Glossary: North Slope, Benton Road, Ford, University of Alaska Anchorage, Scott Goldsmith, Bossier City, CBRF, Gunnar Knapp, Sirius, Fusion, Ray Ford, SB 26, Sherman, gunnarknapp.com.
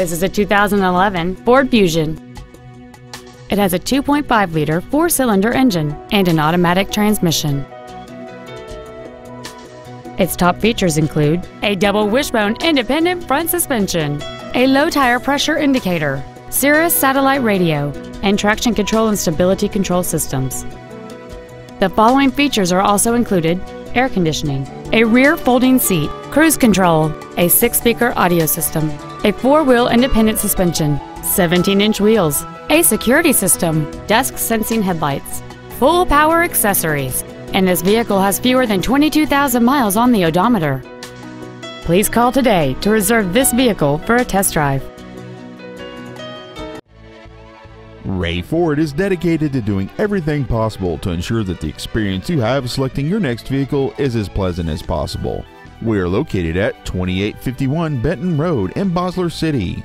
This is a 2011 Ford Fusion. It has a 2.5-liter four-cylinder engine and an automatic transmission. Its top features include a double wishbone independent front suspension, a low tire pressure indicator, Sirius satellite radio, and traction control and stability control systems. The following features are also included: air conditioning, a rear folding seat, cruise control, a 6-speaker audio system, a 4-wheel independent suspension, 17-inch wheels, a security system, dusk sensing headlights, full power accessories, and this vehicle has fewer than 22,000 miles on the odometer. Please call today to reserve this vehicle for a test drive. Ray Ford is dedicated to doing everything possible to ensure that the experience you have selecting your next vehicle is as pleasant as possible. We are located at 2851 Benton Road in Bossier City.